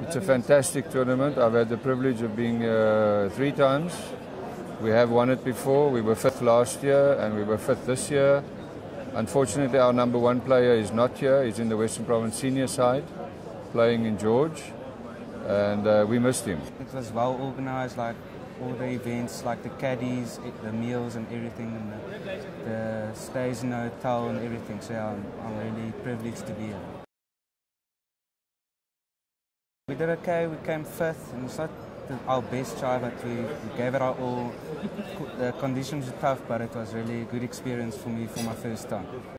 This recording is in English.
It's a fantastic tournament. I've had the privilege of being three times. We have won it before. We were fifth last year and we were fifth this year. Unfortunately, our number one player is not here. He's in the Western Province senior side, playing in George, and we missed him. It was well organized, like all the events, like the caddies, the meals and everything, and the stays in the hotel and everything. So I'm really privileged to be here. We did okay, we came fifth, and it's not our best try, but we gave it our all. The conditions were tough, but it was really a good experience for me for my first time.